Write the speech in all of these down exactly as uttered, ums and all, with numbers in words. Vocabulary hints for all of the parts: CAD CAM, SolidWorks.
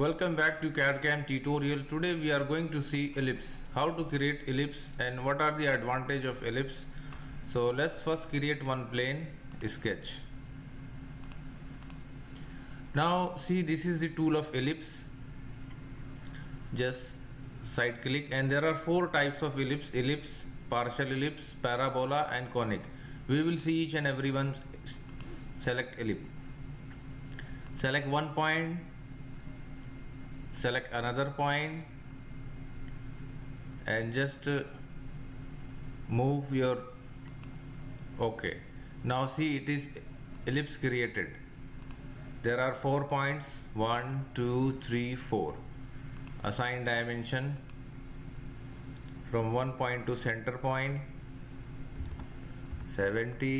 Welcome back to C A D C A M tutorial. Today we are going to see ellipse, how to create ellipse and what are the advantage of ellipse. So let's first create one plane sketch. Now see, this is the tool of ellipse. Just side click, and there are four types of ellipse: ellipse, partial ellipse, parabola and conic. We will see each and every one. Select ellipse. Select one point, select another point, and just uh, move your okay. Now see, it is ellipse created. There are four points, one, two, three, four. Assign dimension from one point to center point, seventy.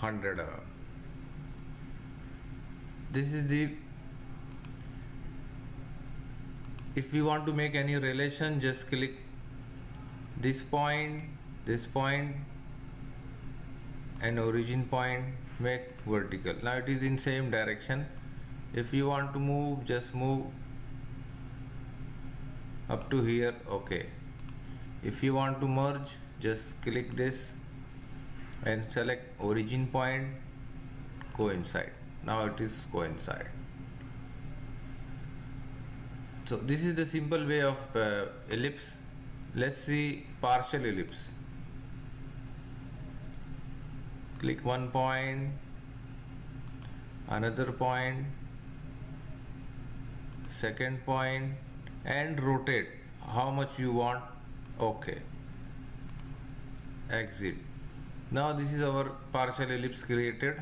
one hundred. This is the, if you want to make any relation, just click this point, this point and origin point, make vertical. Now it is in same direction. If you want to move, just move up to here, okay. If you want to merge, just click this and select origin point, coincide. Now it is coincide. So this is the simple way of uh, ellipse. Let's see partial ellipse. Click one point, another point, second point, and rotate how much you want, okay. Exit. Now this is our partial ellipse created.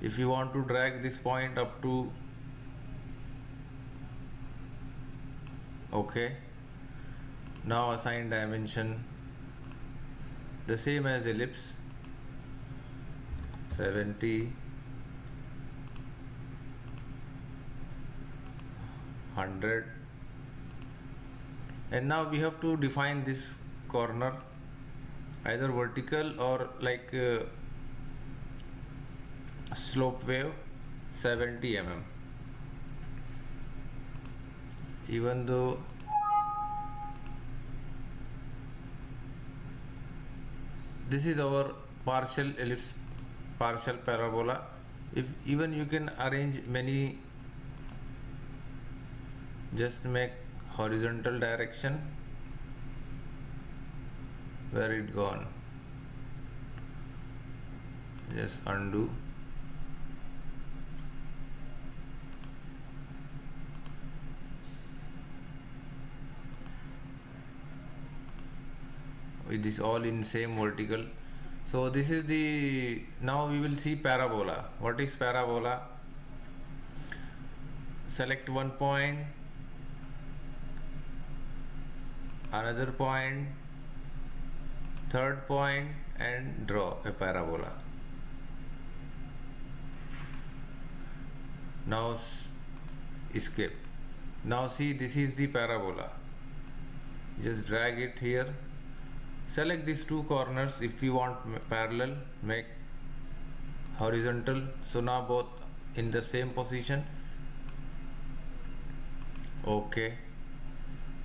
If you want to drag this point up to, okay. Now assign dimension the same as ellipse, seventy, one hundred, and now we have to define this corner, either vertical or like uh, slope wave, seventy millimeters. Even though this is our partial ellipse, partial parabola, if even you can arrange many, just make horizontal direction. Where it gone? Just undo. It is all in same vertical. So this is the, now we will see parabola. What is parabola? Select one point, another point, third point, and draw a parabola. Now escape. Now see, this is the parabola. Just drag it here. Select these two corners. If you want parallel, make horizontal. So now both in the same position, okay.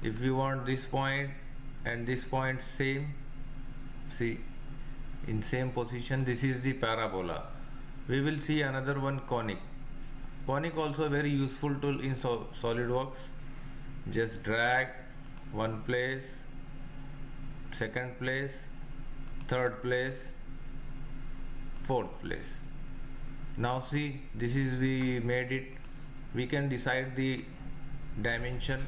If you want this point and this point same, see, in same position. This is the parabola. We will see another one, conic. Conic also very useful tool in so SolidWorks. Just drag one place, second place, third place, fourth place. Now see, this is, we made it. We can decide the dimension.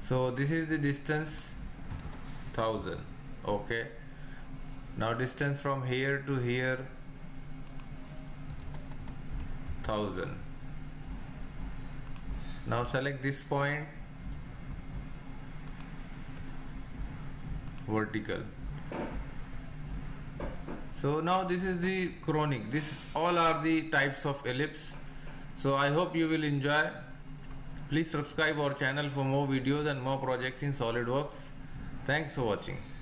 So this is the distance, thousand, okay. Now distance from here to here, thousand. Now select this point, vertical. So now this is the conic. This all are the types of ellipse. So I hope you will enjoy. Please subscribe our channel for more videos and more projects in SolidWorks. Thanks for watching.